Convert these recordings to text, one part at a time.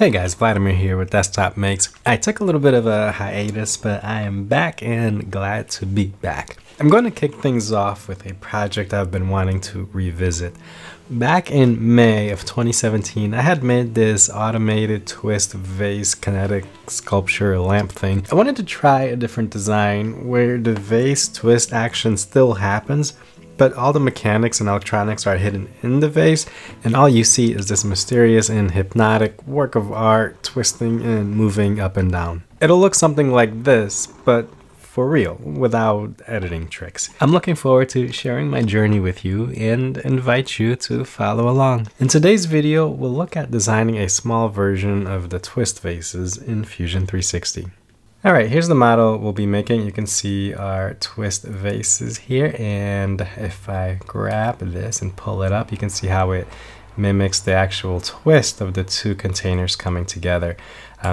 Hey guys, Vladimir here with Desktop Makes. I took a little bit of a hiatus, but I am back and glad to be back. I'm going to kick things off with a project I've been wanting to revisit. Back in May of 2017, I had made this automated twist vase kinetic sculpture lamp thing. I wanted to try a different design where the vase twist action still happens, but all the mechanics and electronics are hidden in the vase, and all you see is this mysterious and hypnotic work of art twisting and moving up and down. It'll look something like this, but for real, without editing tricks. I'm looking forward to sharing my journey with you and invite you to follow along. In today's video, we'll look at designing a small version of the twist vases in Fusion 360. All right, here's the model we'll be making. You can see our twist vases here. And if I grab this and pull it up, you can see how it mimics the actual twist of the two containers coming together.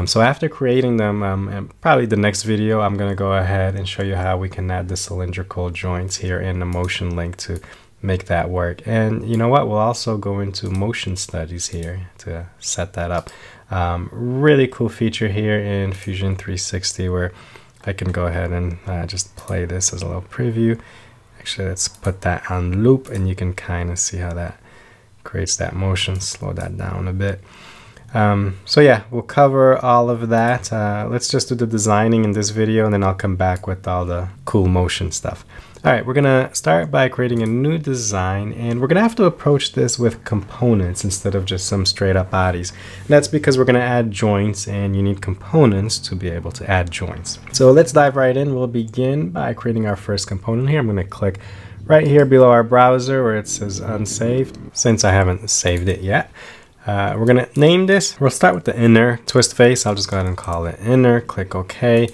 So after creating them, and probably the next video, I'm gonna go ahead and show you how we can add the cylindrical joints here in the motion link to make that work. And you know what? We'll also go into motion studies here to set that up. Really cool feature here in Fusion 360 where I can go ahead and just play this as a little preview. Actually, let's put that on loop and you can kind of see how that creates that motion. Slow that down a bit. So yeah, we'll cover all of that. Let's just do the designing in this video and then I'll come back with all the cool motion stuff. All right, we're gonna start by creating a new design and we're gonna have to approach this with components instead of just some straight up bodies. And that's because we're gonna add joints and you need components to be able to add joints. So let's dive right in. We'll begin by creating our first component here. I'm gonna click right here below our browser where it says unsaved, since I haven't saved it yet. We're gonna name this. We'll start with the inner twist face. I'll just go ahead and call it inner, click OK.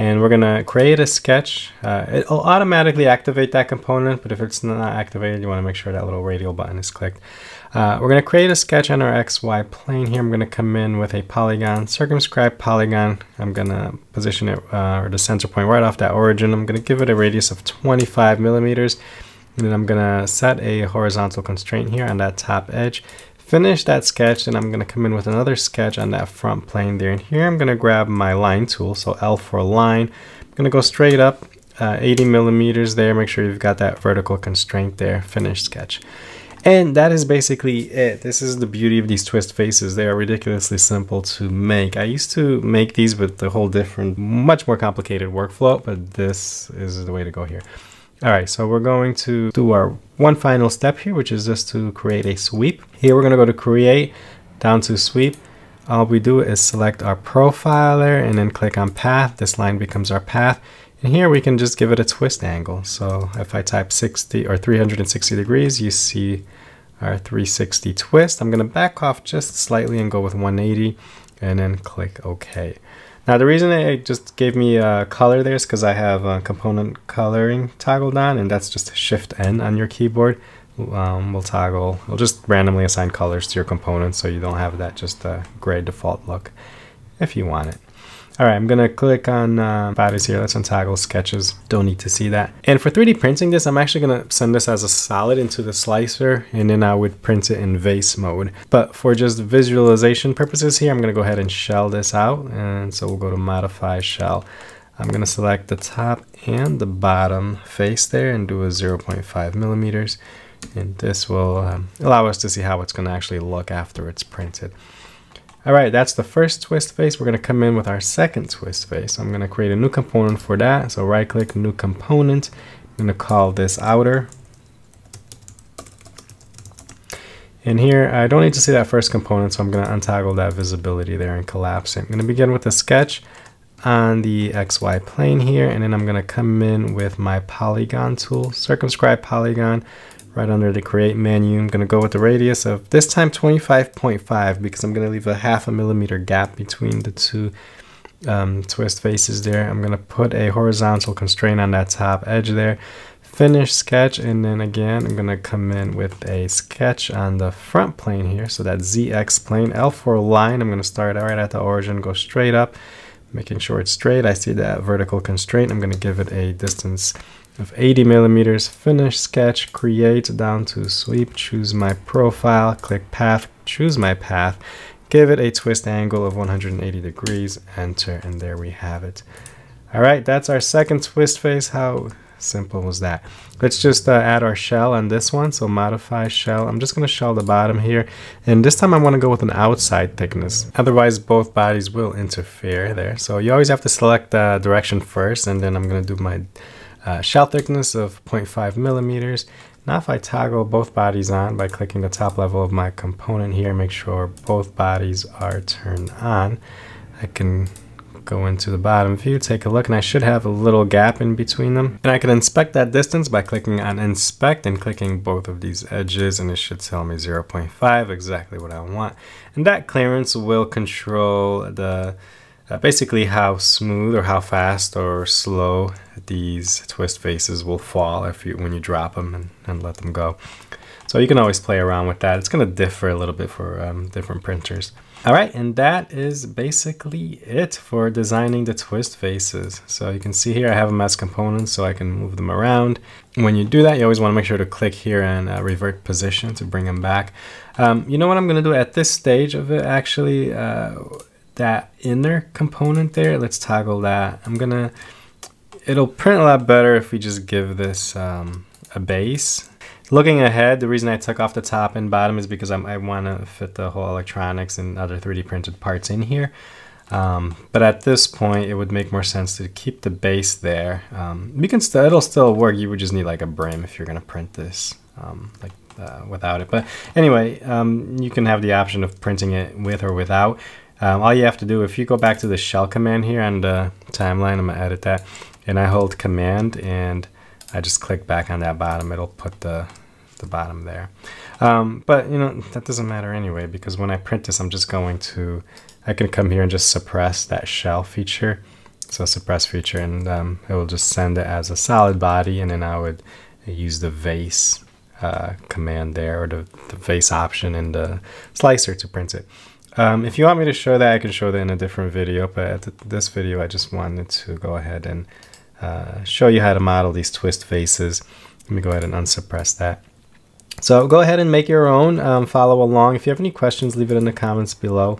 And we're gonna create a sketch. It'll automatically activate that component, but if it's not activated, you wanna make sure that little radial button is clicked. We're gonna create a sketch on our XY plane here. I'm gonna come in with a polygon, circumscribed polygon. I'm gonna position it, or the center point right off that origin. I'm gonna give it a radius of 25 millimeters. And then I'm gonna set a horizontal constraint here on that top edge. Finish that sketch, and I'm gonna come in with another sketch on that front plane there. And here I'm gonna grab my line tool, so L for line. I'm gonna go straight up 80 millimeters there. Make sure you've got that vertical constraint there. Finish sketch. And that is basically it. This is the beauty of these twist faces. They are ridiculously simple to make. I used to make these with a whole different, much more complicated workflow, but this is the way to go here. All right, so we're going to do our one final step here, which is just to create a sweep. Here we're gonna go to create, down to sweep. All we do is select our profiler and then click on path. This line becomes our path. And here we can just give it a twist angle. So if I type 60 or 360 degrees, you see our 360 twist. I'm gonna back off just slightly and go with 180 and then click OK. Now the reason it just gave me a color there is because I have component coloring toggled on, and that's just Shift N on your keyboard. We'll just randomly assign colors to your components so you don't have that just gray default look if you want it. All right, I'm gonna click on bodies here. Let's untoggle sketches. Don't need to see that. And for 3D printing this, I'm actually gonna send this as a solid into the slicer, and then I would print it in vase mode. But for just visualization purposes here, I'm gonna go ahead and shell this out. And so we'll go to modify shell. I'm gonna select the top and the bottom face there and do a 0.5 millimeters. And this will allow us to see how it's gonna actually look after it's printed. All right, that's the first twist face. We're gonna come in with our second twist face. I'm gonna create a new component for that. So right click, new component. I'm gonna call this outer. And here, I don't need to see that first component, so I'm gonna untoggle that visibility there and collapse it. I'm gonna begin with a sketch on the XY plane here, and then I'm gonna come in with my polygon tool, circumscribe polygon. Right under the create menu, I'm gonna go with the radius of this time 25.5 because I'm gonna leave a half a millimeter gap between the two twist faces there. I'm gonna put a horizontal constraint on that top edge there. Finish sketch, and then again, I'm gonna come in with a sketch on the front plane here. So that ZX plane, L for line. I'm gonna start right at the origin, go straight up, making sure it's straight. I see that vertical constraint. I'm gonna give it a distance of 80 millimeters, finish sketch, create, down to sweep, choose my profile, click path, choose my path, give it a twist angle of 180 degrees, enter, and there we have it. All right, that's our second twist face. How simple was that? Let's just add our shell on this one. So modify shell. I'm just going to shell the bottom here, and this time I want to go with an outside thickness, otherwise both bodies will interfere there. So you always have to select the direction first, and then I'm going to do my shell thickness of 0.5 millimeters. Now if I toggle both bodies on by clicking the top level of my component here, make sure both bodies are turned on, I can go into the bottom view, take a look, and I should have a little gap in between them. And I can inspect that distance by clicking on inspect and clicking both of these edges, and it should tell me 0.5, exactly what I want. And that clearance will control the basically how smooth or how fast or slow these twist faces will fall if you, when you drop them and let them go. So you can always play around with that. It's going to differ a little bit for different printers. All right, and that is basically it for designing the twist faces. So you can see here I have them as components, so I can move them around. When you do that, you always want to make sure to click here and revert position to bring them back. You know what I'm going to do at this stage of it, actually, that inner component there, let's toggle that. It'll print a lot better if we just give this a base. Looking ahead, the reason I took off the top and bottom is because I want to fit the whole electronics and other 3D printed parts in here. But at this point, it would make more sense to keep the base there. You can still, it'll still work. You would just need like a brim if you're going to print this without it. But anyway, you can have the option of printing it with or without. All you have to do, if you go back to the shell command here on the timeline, I'm going to edit that, and I hold command and I just click back on that bottom, it'll put the bottom there. But you know, that doesn't matter anyway, because when I print this, I'm just going to, I can come here and just suppress that shell feature. So suppress feature, and it will just send it as a solid body, and then I would use the vase command there, or the vase option in the slicer to print it. If you want me to show that, I can show that in a different video, but at this video I just wanted to go ahead and show you how to model these twist faces. Let me go ahead and unsuppress that. So go ahead and make your own, follow along. If you have any questions, leave it in the comments below,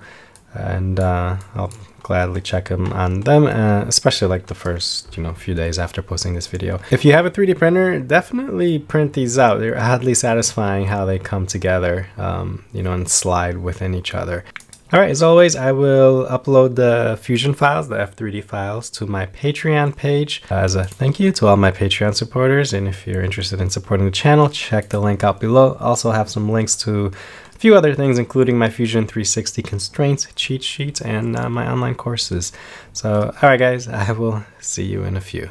and I'll gladly check on them, especially like the first few days after posting this video. If you have a 3D printer, definitely print these out. They're oddly satisfying how they come together, and slide within each other. All right, as always, I will upload the Fusion files, the F3D files, to my Patreon page as a thank you to all my Patreon supporters. And if you're interested in supporting the channel, check the link out below. Also have some links to a few other things, including my Fusion 360 constraints, cheat sheets, and my online courses. So, all right, guys, I will see you in a few.